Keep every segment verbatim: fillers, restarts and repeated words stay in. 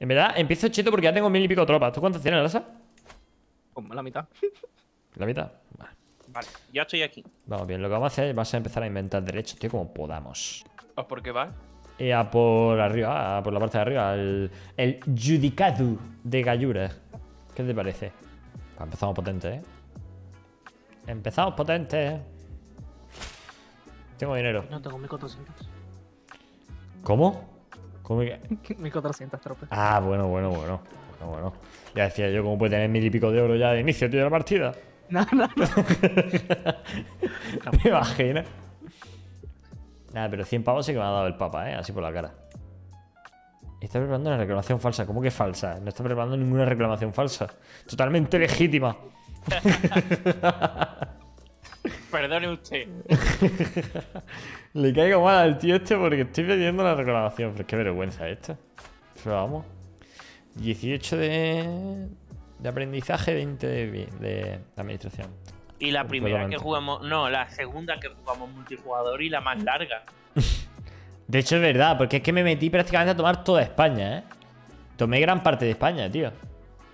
En verdad, empiezo cheto porque ya tengo mil y pico tropas. ¿Tú cuántas tienes, Lasa? Como la mitad. ¿La mitad? Vale. Vale, ya estoy aquí. Vamos bien, lo que vamos a hacer va a ser empezar a inventar derechos, tío, como podamos. ¿A por qué va? Eh, a por arriba, a por la parte de arriba. El, el Judicado de Gallures. ¿Qué te parece? Empezamos potente, ¿eh? Empezamos potente, ¿eh? Tengo dinero. No, tengo mil cuatrocientos. ¿Cómo? ¿Cómo que? mil cuatrocientos tropas. Ah, bueno, bueno, bueno. Bueno, bueno. Ya decía yo, ¿cómo puede tener mil y pico de oro ya de inicio, tío, de la partida? No, no, no. ¿Te imaginas? Nada, pero cien pavos sí que me ha dado el papa, ¿eh? Así por la cara. Está preparando una reclamación falsa. ¿Cómo que falsa? No está preparando ninguna reclamación falsa. Totalmente legítima. Perdone usted. Le caigo mal al tío este porque estoy pidiendo la reclamación. Pero qué vergüenza esta. Pero vamos. dieciocho de, de aprendizaje, veinte de, de administración. Y la primera que jugamos... No, la segunda que jugamos multijugador y la más larga. De hecho, es verdad, porque es que me metí prácticamente a tomar toda España, ¿eh? Tomé gran parte de España, tío.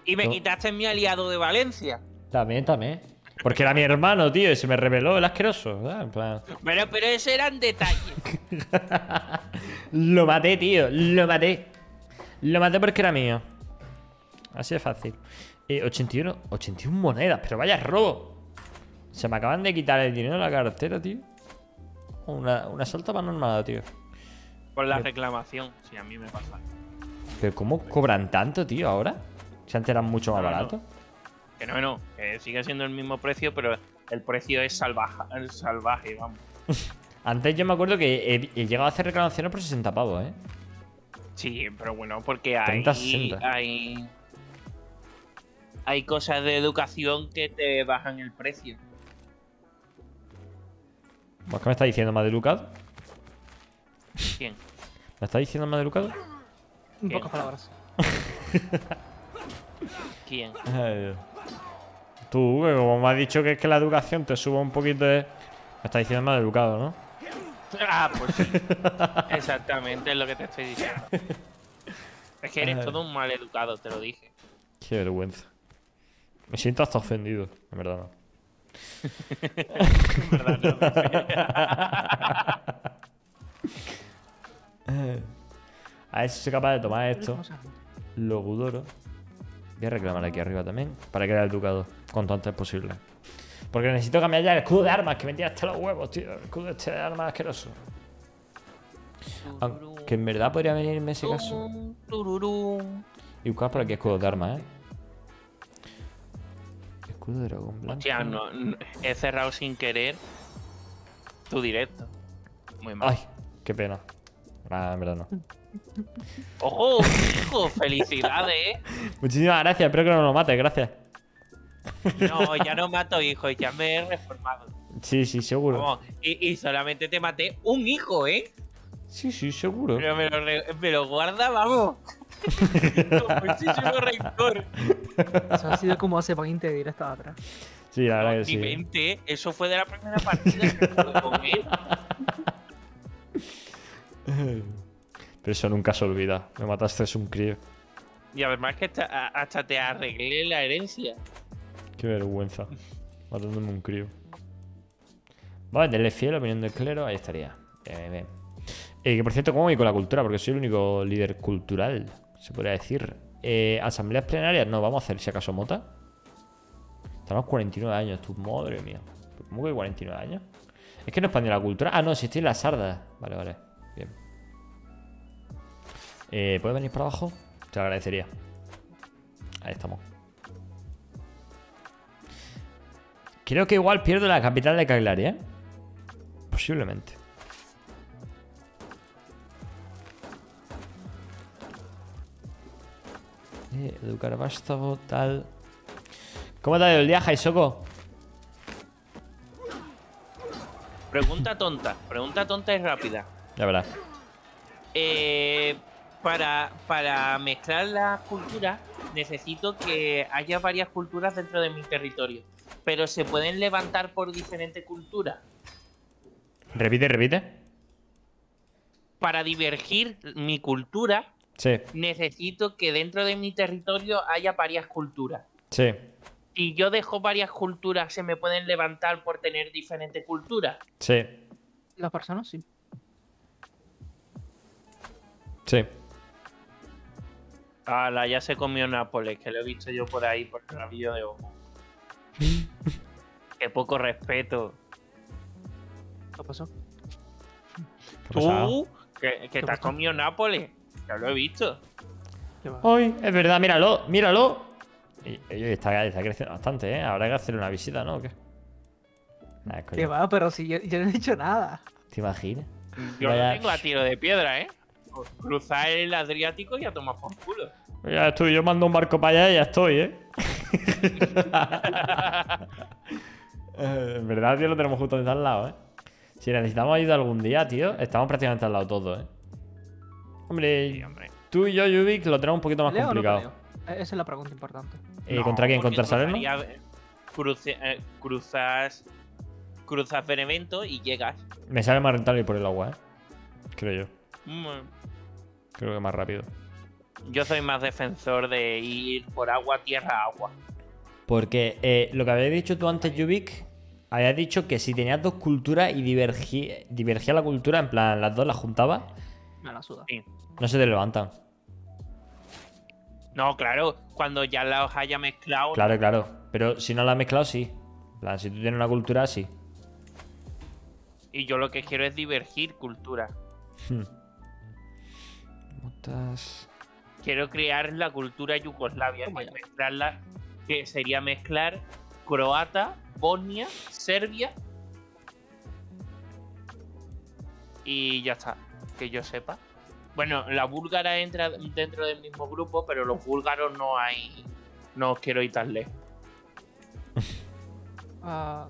Y me Tom... quitaste mi aliado de Valencia. También, también. Porque era mi hermano, tío, y se me reveló el asqueroso, ¿verdad? En plan... Pero, pero eso eran detalles. Lo maté, tío, lo maté. Lo maté porque era mío. Así de fácil. Eh, ochenta y uno monedas, pero vaya robo. Se me acaban de quitar el dinero de la cartera, tío. Una, una salta paranormal, tío. Por la reclamación, si a mí me pasa. ¿Pero cómo cobran tanto, tío, ahora? Si antes eran mucho más baratos. Que no, no. Que sigue siendo el mismo precio, pero el precio es salvaje, el salvaje, vamos. Antes yo me acuerdo que he, he llegado a hacer reclamaciones por sesenta pavos, ¿eh? Sí, pero bueno, porque hay... treinta, sesenta. Hay, hay cosas de educación que te bajan el precio. ¿Qué me está diciendo, Madelucado? ¿Quién? ¿Me está diciendo más educado? Un poco palabras. ¿Quién? Ay, tú, que como me has dicho que es que la educación te suba un poquito de... Me está diciendo más educado, ¿no? Ah, pues sí. Exactamente es lo que te estoy diciendo. Es que eres Ay. todo un mal educado, te lo dije. Qué vergüenza. Me siento hasta ofendido, en verdad no. En verdad no, no sé. A ver si soy capaz de tomar esto. Logudoro. Voy a reclamar aquí arriba también. Para crear el ducado cuanto antes posible. Porque necesito cambiar ya el escudo de armas. Que me tira hasta los huevos, tío. El escudo este de armas asqueroso. Aunque en verdad podría venirme ese caso. Y buscar por aquí escudo de armas, eh. Escudo de dragón blanco. Hostia, no, no, he cerrado sin querer tu directo. Muy mal. Ay, qué pena. Ah, en verdad no. ¡Ojo, hijo! ¡Felicidades! Muchísimas gracias, espero que no nos mates, gracias. No, ya no mato hijos, ya me he reformado. Sí, sí, seguro. Vamos, y, y solamente te maté un hijo, ¿eh? Sí, sí, seguro. Pero me lo, me lo guarda, vamos. Con muchísimo rencor. Eso ha sido como hace veinte directos atrás. Sí, la verdad no, que sí. veinte, eso fue de la primera partida que pude comer. Pero eso nunca se olvida. Me mataste, es un crío. Y además que hasta, hasta te arreglé la herencia. Qué vergüenza. Matándome un crío. Vale, denle fiel a la opinión del clero. Ahí estaría. Bien, bien. Eh, que por cierto, ¿cómo voy con la cultura? Porque soy el único líder cultural, se podría decir. Eh, Asambleas plenarias no vamos a hacer si acaso mota. Estamos cuarenta y nueve años, tú, madre mía. ¿Cómo que cuarenta y nueve años? Es que no expandió la cultura. Ah, no, si estoy en las sardas. Vale, vale. Bien. Eh, ¿puedes venir para abajo? Te lo agradecería. Ahí estamos. Creo que igual pierdo la capital de Cagliari, ¿eh? Posiblemente. Eh, educar vástago, tal. ¿Cómo te ha ido el día, Jaisoko? Pregunta tonta. Pregunta tonta y rápida. Ya verás. Eh, para, para mezclar las culturas necesito que haya varias culturas dentro de mi territorio. Pero se pueden levantar por diferentes culturas. Repite, repite. Para divergir mi cultura Sí. Necesito que dentro de mi territorio haya varias culturas. Sí. Si yo dejo varias culturas, se me pueden levantar por tener diferentes culturas. Sí. Las personas, sí. Sí. Ah, la ya se comió Nápoles, que lo he visto yo por ahí por rabillo de ojo. Qué poco respeto. ¿Qué pasó? Tú, que, que te has comido Nápoles. Ya lo he visto. Ay, es verdad, míralo, míralo. Y, y está, está creciendo bastante, ¿eh? Habrá que hacerle una visita, ¿no? ¿O qué? Nah, qué va, pero si yo, yo no he hecho nada. ¿Te imaginas? Yo Vaya... lo tengo a tiro de piedra, ¿eh? Cruzar el Adriático y a tomar por culo. Ya estoy, yo mando un barco para allá y ya estoy, ¿eh? En verdad, tío, lo tenemos justo de al lado, ¿eh? Si necesitamos ayuda algún día, tío, estamos prácticamente al lado todos, ¿eh? Hombre, sí, hombre. Tú y yo, Judic, lo tenemos un poquito más complicado. No, esa es la pregunta importante. ¿Y no, contra quién? ¿Contra Salerno? Cruce, eh, cruzas cruzas Benevento y llegas. Me sale más rentable por el agua, ¿eh? Creo yo. Creo que más rápido. Yo soy más defensor de ir por agua, tierra, agua. Porque eh, lo que habías dicho tú antes, Judic, habías dicho que si tenías dos culturas y divergía, divergía la cultura, en plan, las dos las juntabas, me la suda. Sí. No se te levantan. No, claro, cuando ya las haya mezclado. Claro, no. claro. Pero si no las has mezclado, sí. En plan, si tú tienes una cultura, sí. Y yo lo que quiero es divergir cultura. Hmm. Quiero crear la cultura yugoslavia, que, mezclarla, que sería mezclar croata, Bosnia, Serbia y ya está, que yo sepa. Bueno, la búlgara entra dentro del mismo grupo, pero los búlgaros no hay... No os quiero ir tan lejos. uh...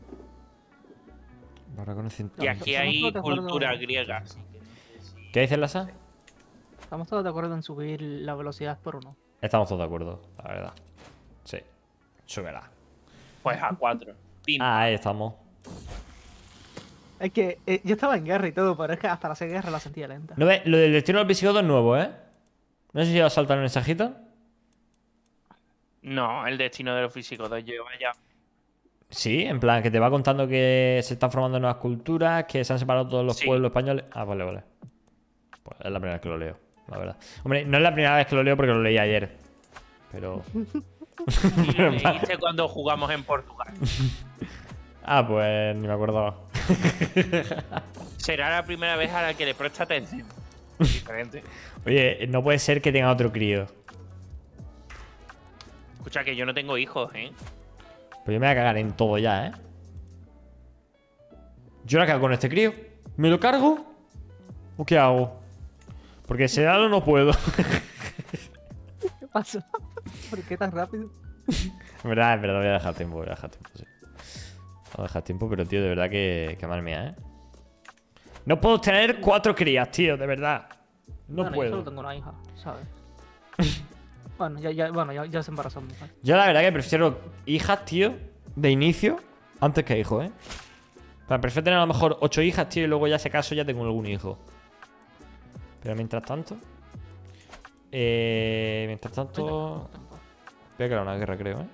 Y aquí hay cultura griega. Así que, sí. ¿Qué dice Lasa? Estamos todos de acuerdo en subir la velocidad por uno. Estamos todos de acuerdo, la verdad. Sí. Súbela. Pues a cuatro. Ah, ahí estamos. Es que eh, yo estaba en guerra y todo, pero es que hasta la guerra la sentía lenta. ¿No ves? Lo del destino del visigodo es nuevo, ¿eh? No sé si ya saltan en Sagita. No, el destino de los visigodos lleva ya. Sí, en plan, que te va contando que se están formando nuevas culturas, que se han separado todos los sí. pueblos españoles. Ah, vale, vale. Pues es la primera vez que lo leo. La verdad. Hombre, no es la primera vez que lo leo porque lo leí ayer. Pero... Y lo leíste cuando jugamos en Portugal. Ah, pues ni me acordaba. Será la primera vez a la que le presta atención. Diferente. Oye, no puede ser que tenga otro crío. Escucha, que yo no tengo hijos, ¿eh? Pues yo me voy a cagar en todo ya, ¿eh? ¿Yo la cago con este crío? ¿Me lo cargo? ¿O qué hago? Porque se da o no puedo. ¿Qué pasó? ¿Por qué tan rápido? En verdad, en verdad, voy a dejar tiempo, voy a dejar tiempo, sí. Voy a dejar tiempo, pero tío, de verdad que, que mal mía, ¿eh? No puedo tener cuatro crías, tío, de verdad. No bueno, puedo. Yo solo tengo una hija, ¿sabes? Bueno, ya, ya, bueno, ya, ya se embarazó mi hija. Yo la verdad que prefiero hijas, tío, de inicio, antes que hijos, ¿eh? Bueno, prefiero tener a lo mejor ocho hijas, tío, y luego ya si acaso ya tengo algún hijo. Pero mientras tanto... Eh, mientras tanto... Voy a crear una guerra, creo, ¿eh?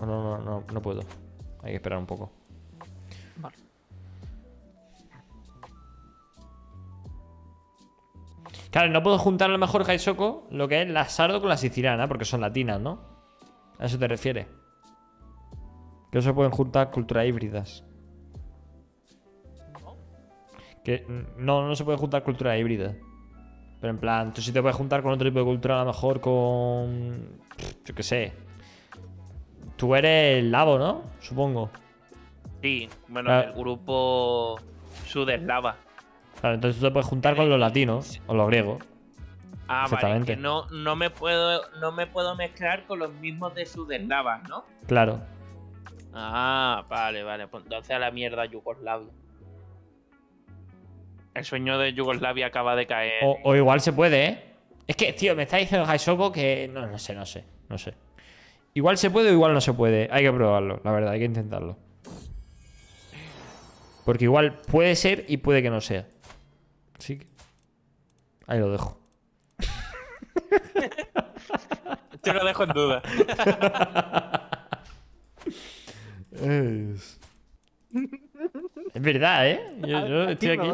No, no, no, no puedo. Hay que esperar un poco. Vale. Claro, no puedo juntar a lo mejor Haisoko, lo que es la sardo con la siciliana, porque son latinas, ¿no? A eso te refieres. Que no se pueden juntar culturas híbridas. Que no, no se puede juntar cultura híbrida. Pero en plan, tú sí te puedes juntar con otro tipo de cultura, a lo mejor con... Yo qué sé. Tú eres lavo, ¿no? Supongo. Sí, bueno, claro. El grupo sudeslava. Claro, entonces tú te puedes juntar con los latinos o los griegos. Ah, exactamente. Vale, es que no, no, me puedo, no me puedo mezclar con los mismos de sudeslava, ¿no? Claro. Ah, vale, vale. Pues entonces a la mierda Yugoslavia. El sueño de Yugoslavia acaba de caer. O, o igual se puede, ¿eh? Es que, tío, me está diciendo Haisoko que... No, no sé, no sé, no sé. Igual se puede o igual no se puede. Hay que probarlo, la verdad, hay que intentarlo. Porque igual puede ser y puede que no sea. Así que... Ahí lo dejo. Te lo dejo en duda. Es... es verdad, ¿eh? Yo, yo a, a estoy aquí.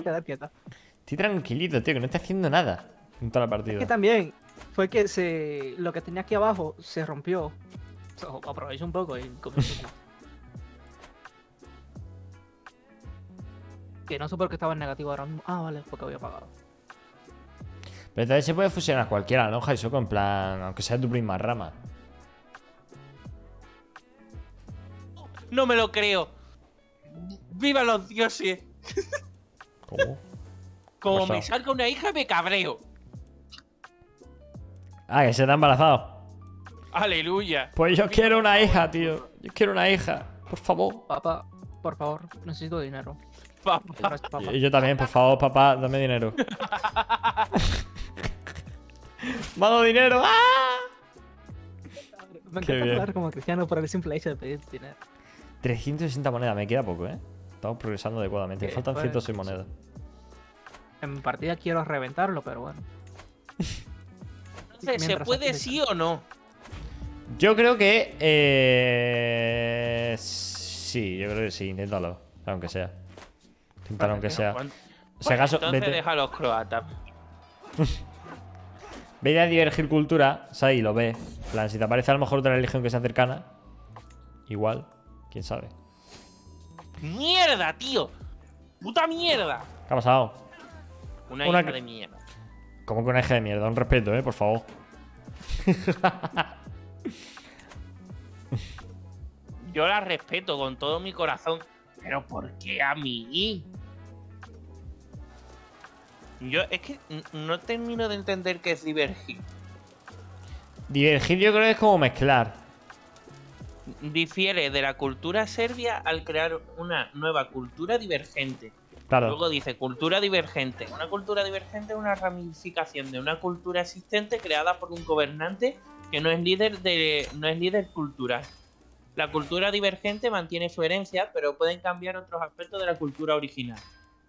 Estoy tranquilito, tío, que no está haciendo nada en toda la partida. Es que también fue que se... lo que tenía aquí abajo se rompió. So, aprovecho un poco y comienzo. Que no sé por qué estaba en negativo ahora mismo. Ah, vale, porque había apagado. Pero también se puede fusionar cualquiera, ¿no, Jaisoco? En plan, aunque sea tu prima rama. No me lo creo. ¡Viva los dioses! ¿Cómo? Como me salga una hija, me cabreo. Ah, que se te ha embarazado. ¡Aleluya! Pues yo quiero una hija, tío. Yo quiero una hija. Por favor. Papá, por favor, necesito dinero. Papá. Yo, yo también, por favor, papá, dame dinero. ¡Mado dinero! ¡Ah! Me encanta hablar como cristiano por el simple hecho de pedir dinero. trescientas sesenta monedas, me queda poco, ¿eh? Estamos progresando adecuadamente. Me faltan ciento seis monedas. En partida quiero reventarlo, pero bueno. Entonces, ¿se puede sí o no? Yo creo que... Eh... sí, yo creo que sí. Inténtalo, aunque sea. Inténtalo, aunque sea. Si acaso, entonces deja a los croatas. Vete a divergir cultura, ¿sabes? Y lo ves. En plan, si te aparece a lo mejor otra religión que sea cercana, igual, quién sabe. ¡Mierda, tío! ¡Puta mierda! ¿Qué ha pasado? Una, una hija de mierda. ¿Cómo que una hija de mierda? Un respeto, eh, por favor. Yo la respeto con todo mi corazón. Pero ¿por qué a mí? Yo es que no termino de entender qué es divergir. Divergir yo creo que es como mezclar. Difiere de la cultura serbia al crear una nueva cultura divergente. Claro. Luego dice cultura divergente. Una cultura divergente es una ramificación de una cultura existente creada por un gobernante que no es líder de, no es líder cultural. La cultura divergente mantiene su herencia, pero pueden cambiar otros aspectos de la cultura original.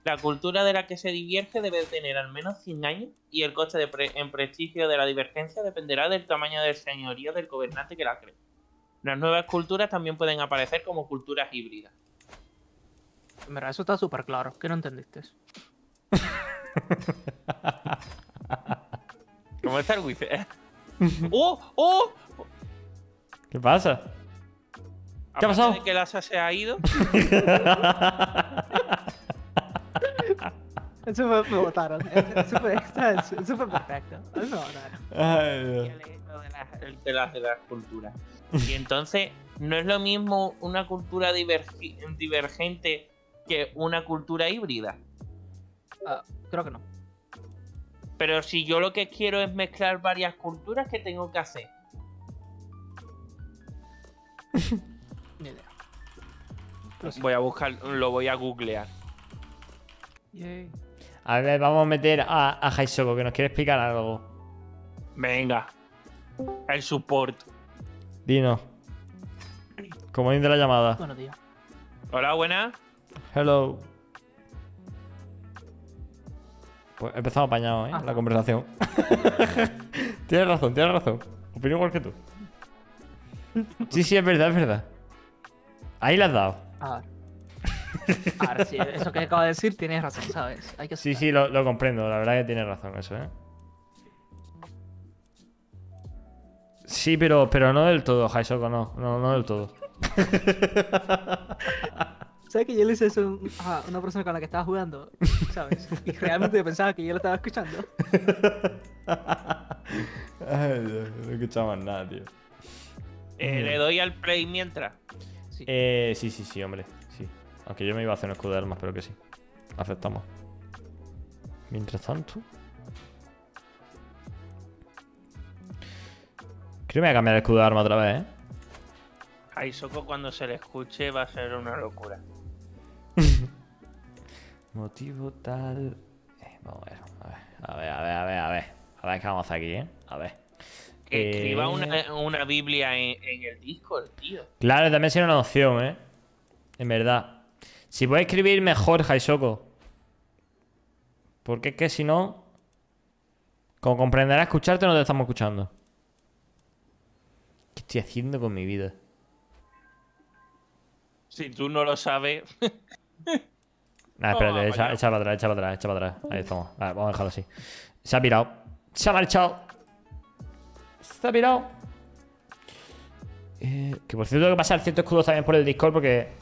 La cultura de la que se divierge debe tener al menos cien años y el coste de pre en prestigio de la divergencia dependerá del tamaño del señorío del gobernante que la cree. Las nuevas culturas también pueden aparecer como culturas híbridas. Mira, eso está súper claro. ¿Qué no entendiste? ¿Cómo está el wifi? ¡Oh! ¡Oh! ¿Qué pasa? ¿Qué ha pasado? ¿De que el asa se ha ido? Eso me votaron. Eso fue perfecto. Eso me de las de las culturas. Y entonces, no es lo mismo una cultura divergente que una cultura híbrida. Uh, creo que no. Pero si yo lo que quiero es mezclar varias culturas, ¿qué tengo que hacer? Ni idea. No sé. Voy a buscar, lo voy a googlear. Yay. A ver, vamos a meter a, a Jaisoco, que nos quiere explicar algo. Venga. El support. Dino. Como dice la llamada. Bueno, tío. Hola, buenas. Hello. Pues empezamos apañados, ¿eh? Ah. La conversación. Tienes razón, tienes razón. Opino igual que tú. Sí, sí, es verdad, es verdad. Ahí la has dado. A ver. A ver, sí, eso que acabo de decir, tienes razón, ¿sabes? Hay que sí, sí, lo, lo comprendo. La verdad es que tienes razón eso, ¿eh? Sí, pero, pero no del todo, Jaisoco, no. No, no del todo. ¿Sabes que yo le hice eso a una persona con la que estaba jugando? ¿Sabes? Y realmente pensaba que yo lo estaba escuchando. Ay, Dios, no escuchaba nada, tío. Eh, ¿Le doy al play mientras? Sí. Eh, sí, sí, sí, hombre. Sí. Aunque yo me iba a hacer un escudo de armas, pero que sí. Aceptamos. Mientras tanto... creo que me voy a cambiar el escudo de arma otra vez, ¿eh? Jaisoco, cuando se le escuche, va a ser una locura. Motivo tal... Eh, vamos a ver, a ver, a ver, a ver, a ver. A ver qué vamos a hacer aquí, ¿eh? A ver. Que eh... escriba una, una Biblia en, en el Discord, tío. Claro, también sería una opción, ¿eh? En verdad. Si puedes escribir mejor, Jaisoco. Porque es que si no... Como comprenderás, escucharte no te estamos escuchando. ¿Qué estoy haciendo con mi vida? Si tú no lo sabes... Nah, espérate, echa, echa para atrás, echa para atrás, echa para atrás. Ahí estamos. Vale, vamos a dejarlo así. Se ha pirado. Se ha marchado. Se ha pirado. Eh, que por cierto, tengo que pasar ciertos escudos también por el Discord porque...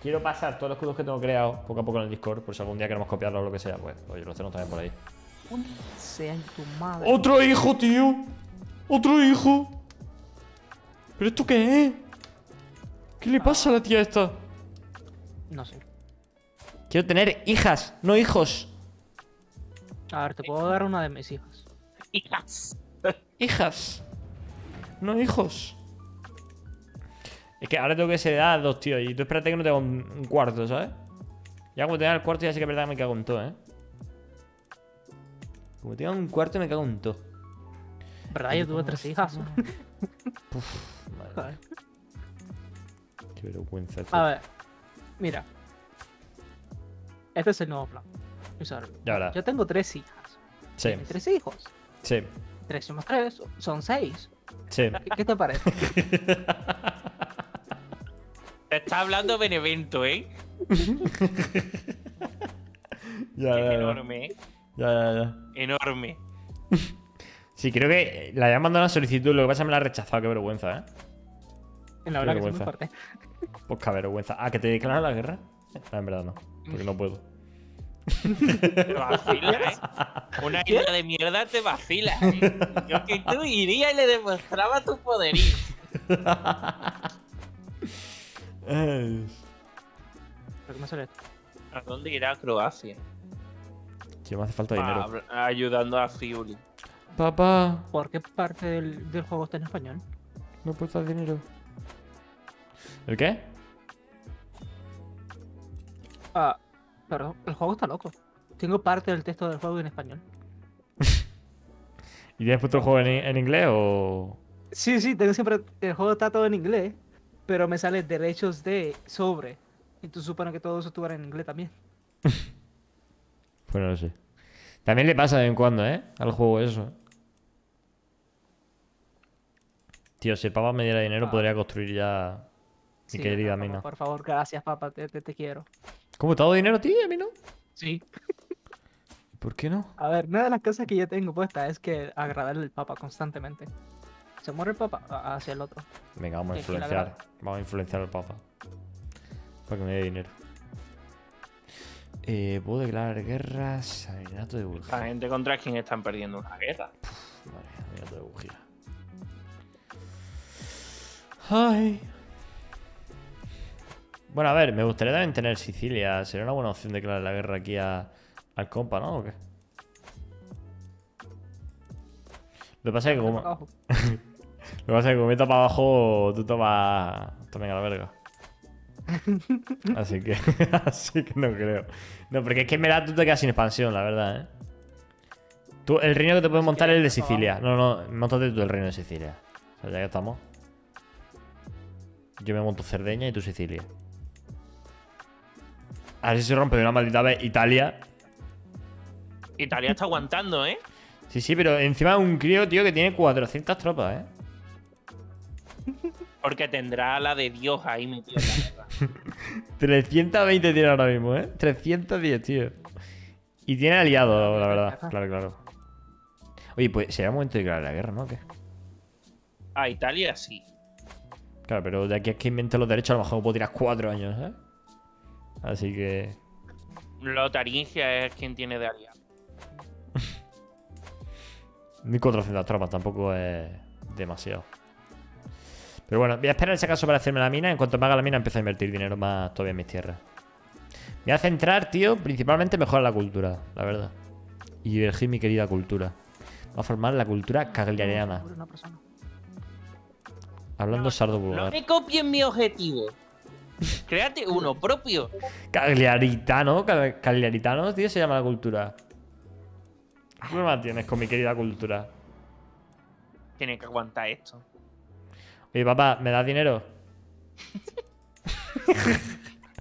Quiero pasar todos los escudos que tengo creados poco a poco en el Discord, por si algún día queremos copiarlo o lo que sea, pues. Oye, los tenemos también por ahí. Sea en tu madre. ¡Otro hijo, tío! ¡Otro hijo! ¿Pero esto qué es? ¿Qué le pasa a la tía esta? No sé. Quiero tener hijas, no hijos. A ver, te puedo dar una de mis hijas. Hijas. Hijas. No hijos. Es que ahora tengo que ser a dos, tío. Y tú espérate que no tengo un cuarto, ¿sabes? Ya como tenga el cuarto ya sé que es verdad que me cago en todo, ¿eh? Como tenga un cuarto me cago en todo. ¿Verdad? Yo tuve tres hijas. Puf, madre. Qué vergüenza. Tío. A ver, mira. Este es el nuevo plan. Ya Yo tengo tres hijas. Sí. Tres hijos. Sí. Tres más tres son seis. Sí. ¿Qué, qué te parece? Te está hablando Benevento, ¿eh? Ya, ya, ya. Enorme, ¿eh? Ya, ya, ya. Enorme. Sí, creo que la habían mandado una solicitud. Lo que pasa es que me la han rechazado. Qué vergüenza, ¿eh? La verdad que soy muy fuerte. Pues qué vergüenza. Ah, ¿que te declaran la guerra? No, en verdad no. Porque no puedo. Te vacilas, ¿eh? Una isla de mierda te vacilas, ¿eh? Yo que tú irías y le demostraba tu poderío. ¿Pero qué me sale? ¿A dónde irá Croacia? Que me hace falta dinero. Ah, ayudando a Friuli. Papá. ¿Por qué parte del, del juego está en español? No puedo dar dinero. ¿El qué? Ah, perdón, el juego está loco. Tengo parte del texto del juego en español. ¿Y tienes puesto el juego en, en inglés o...? Sí, sí, tengo siempre... El juego está todo en inglés, pero me sale derechos de sobre. Y tú supones que todo eso estuviera en inglés también. Pues no lo sé. También le pasa de vez en cuando, ¿eh? Al juego eso. Tío, si el papá me diera dinero, ah. podría construir ya... Mi sí, querida no, mina. Por favor, gracias, papá. Te, te, te quiero. ¿Cómo te ha dado dinero, tío? ¿A mí no? Sí. ¿Por qué no? A ver, una de las cosas que yo tengo puesta es que agradarle al papá constantemente. Se muere el papá hacia el otro. Venga, vamos a influenciar. Vamos a influenciar al papá. Para que me dé dinero. Eh, puedo declarar guerras. Asesinato de bujía. La gente contra quien están perdiendo una guerra. Puf, madre, asesinato de bujía. Ay. Bueno, a ver, me gustaría también tener Sicilia. ¿Sería una buena opción declarar la guerra aquí a, al compa, no? ¿O qué? Lo que pasa es que como... Lo que pasa es que como me topa abajo, tú tomas... Tomen a la verga. Así que... Así que no creo. No, porque es que en verdad tú te quedas sin expansión, la verdad, ¿eh? Tú, el reino que te puedes montar es el de Sicilia. No, no, montate tú el reino de Sicilia. O sea, ya que estamos. Yo me monto Cerdeña y tú Sicilia. A ver si se rompe de una maldita vez Italia. Italia está aguantando, ¿eh? Sí, sí, pero encima es un crío, tío, que tiene cuatrocientas tropas, ¿eh? Porque tendrá la de Dios ahí metido en la guerra. trescientas veinte tiene ahora mismo, ¿eh? trescientas diez, tío. Y tiene aliados, la verdad. Claro, claro. Oye, pues será momento de declarar la guerra, ¿no? ¿Qué? A Italia sí. Claro, pero de aquí es que invento los derechos, a lo mejor puedo tirar cuatro años, ¿eh? Así que... Lotaringia es quien tiene de aliado. Ni cuatrocientas tropas, tampoco es demasiado. Pero bueno, voy a esperar ese caso para hacerme la mina. En cuanto me haga la mina, empiezo a invertir dinero más todavía en mis tierras. Me voy a centrar, tío, principalmente en mejorar la cultura, la verdad. Y divergir mi querida cultura. Voy a formar la cultura cagliariana. Hablando sardo vulgar. No me copien mi objetivo. Créate uno propio. Cagliaritano, cagliaritano, tío, se llama la cultura. ¿Qué problema tienes con mi querida cultura? Tienes que aguantar esto. Oye, papá, ¿me das dinero?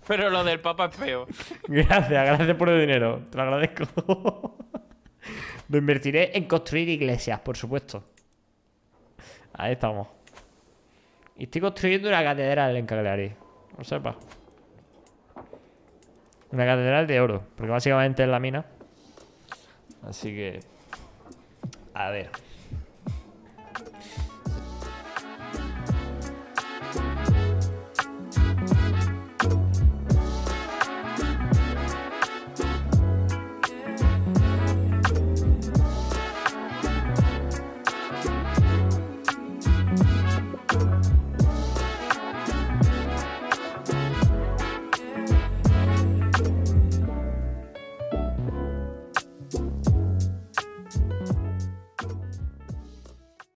Pero lo del papá es feo. Gracias, gracias por el dinero. Te lo agradezco. Me invertiré en construir iglesias, por supuesto. Ahí estamos. Y estoy construyendo una catedral en Cagliari. No sepa. Una catedral de oro, porque básicamente es la mina. Así que... A ver...